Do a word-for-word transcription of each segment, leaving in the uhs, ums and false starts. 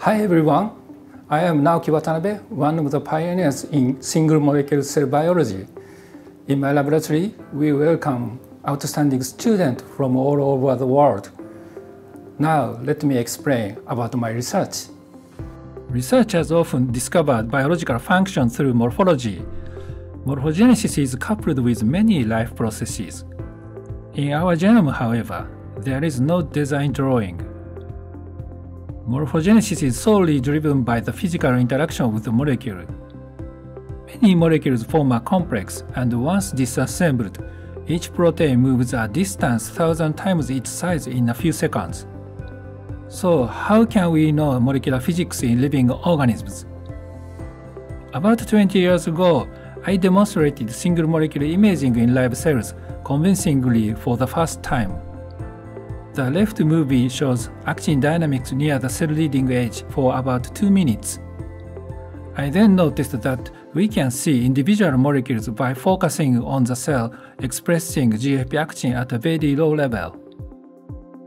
Hi everyone, I am Naoki Watanabe, one of the pioneers in single molecule cell biology. In my laboratory, we welcome outstanding students from all over the world. Now, let me explain about my research. Researchers often discover biological functions through morphology. Morphogenesis is coupled with many life processes. In our genome, however, there is no design drawing. Morphogenesis is solely driven by the physical interaction with the molecule. Many molecules form a complex, and once disassembled, each protein moves a distance thousand times its size in a few seconds. So, how can we know molecular physics in living organisms? About twenty years ago, I demonstrated single molecule imaging in live cells convincingly for the first time. The left movie shows actin dynamics near the cell leading edge for about two minutes. I then noticed that we can see individual molecules by focusing on the cell expressing G F P actin at a very low level.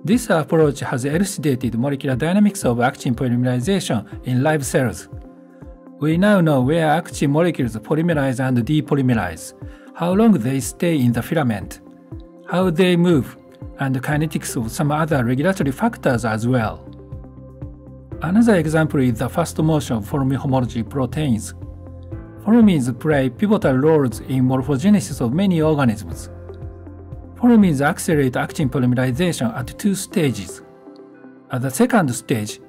This approach has elucidated molecular dynamics of actin polymerization in live cells. We now know where actin molecules polymerize and depolymerize, how long they stay in the filament, how they move, and kinetics of some other regulatory factors as well. Another example is the fast motion of Formin homology proteins. Formins play pivotal roles in morphogenesis of many organisms. Formins accelerate actin polymerization at two stages. At the second stage,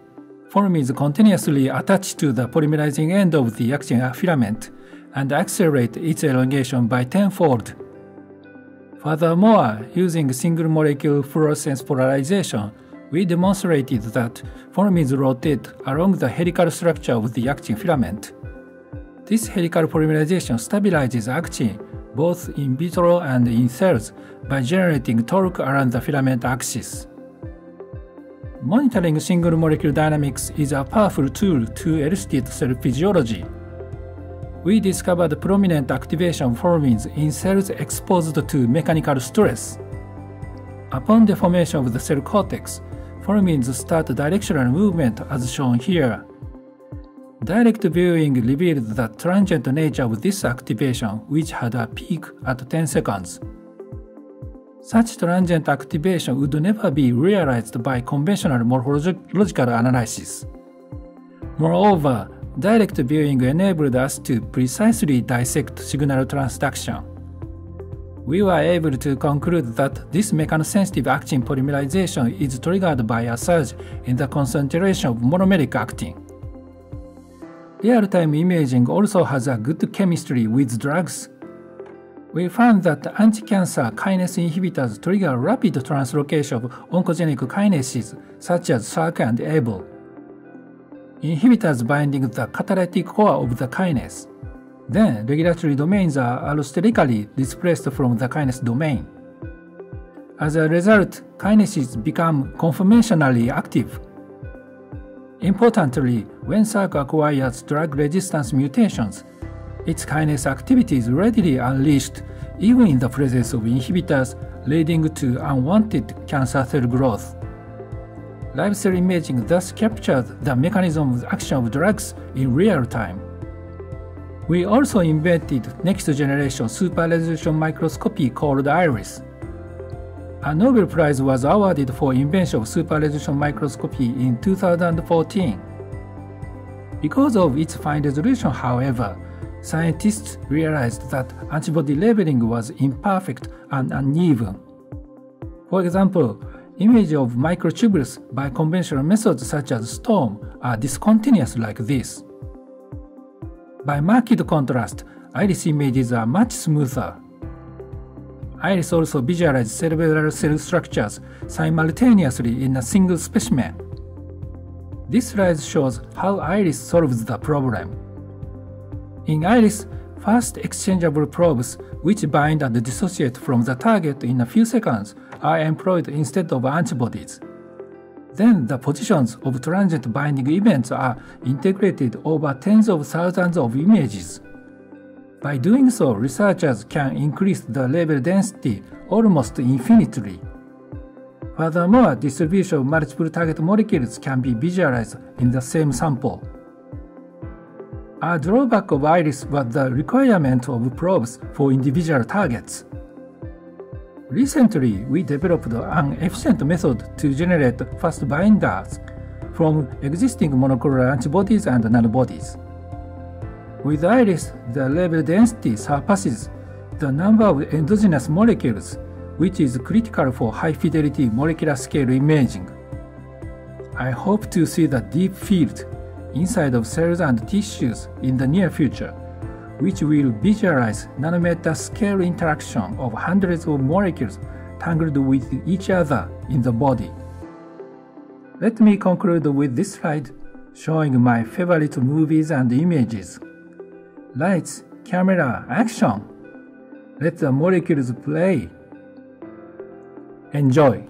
formins continuously attach to the polymerizing end of the actin filament and accelerate its elongation by tenfold. Furthermore, using single molecule fluorescence polarization, we demonstrated that formins rotate along the helical structure of the actin filament. This helical polymerization stabilizes actin both in vitro and in cells by generating torque around the filament axis. Monitoring single molecule dynamics is a powerful tool to elucidate cell physiology. We discovered prominent activation of formins in cells exposed to mechanical stress. Upon the formation of the cell cortex, formins start directional movement as shown here. Direct viewing revealed the transient nature of this activation, which had a peak at ten seconds. Such transient activation would never be realized by conventional morphological analysis. Moreover, direct viewing enabled us to precisely dissect signal transduction. We were able to conclude that this mechanosensitive actin polymerization is triggered by a surge in the concentration of monomeric actin. Real-time imaging also has a good chemistry with drugs. We found that anti-cancer kinase inhibitors trigger rapid translocation of oncogenic kinases such as SARC and A B L. Inhibitors binding the catalytic core of the kinase. Then, regulatory domains are allosterically displaced from the kinase domain. As a result, kinases become conformationally active. Importantly, when SARC acquires drug resistance mutations, its kinase activity is readily unleashed even in the presence of inhibitors, leading to unwanted cancer cell growth. Live cell imaging thus captured the mechanism of action of drugs in real time. We also invented next-generation super-resolution microscopy called IRIS. A Nobel Prize was awarded for invention of super-resolution microscopy in two thousand fourteen. Because of its fine resolution, however, scientists realized that antibody labeling was imperfect and uneven. For example, images of microtubules by conventional methods such as STORM are discontinuous like this. By marked contrast, IRIS images are much smoother. IRIS also visualizes cerebral cell structures simultaneously in a single specimen. This slide shows how IRIS solves the problem. In IRIS, fast exchangeable probes, which bind and dissociate from the target in a few seconds, are employed instead of antibodies. Then the positions of transient binding events are integrated over tens of thousands of images. By doing so, researchers can increase the label density almost infinitely. Furthermore, distribution of multiple target molecules can be visualized in the same sample. A drawback of IRIS was the requirement of probes for individual targets. Recently, we developed an efficient method to generate fast binders from existing monoclonal antibodies and nanobodies. With IRIS, the label density surpasses the number of endogenous molecules, which is critical for high-fidelity molecular scale imaging. I hope to see the deep field inside of cells and tissues in the near future, which will visualize nanometer scale interaction of hundreds of molecules tangled with each other in the body. Let me conclude with this slide showing my favorite movies and images. Lights, camera, action! Let the molecules play. Enjoy!